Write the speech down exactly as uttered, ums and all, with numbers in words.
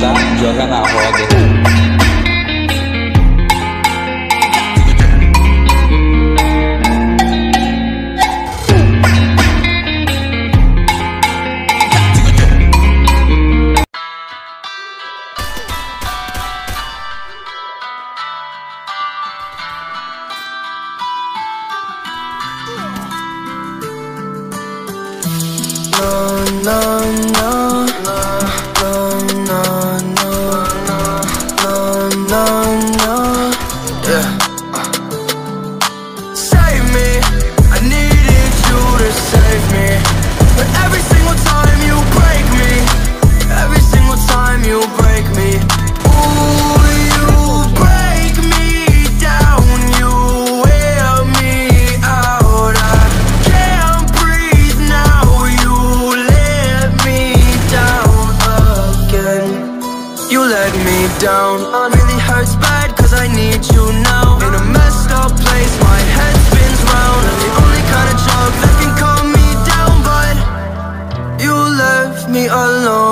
tá? Joga na roda. Down. It really hurts bad cause I need you now. In a messed up place, my head spins round. I'm the only kind of drug that can calm me down, but you left me alone.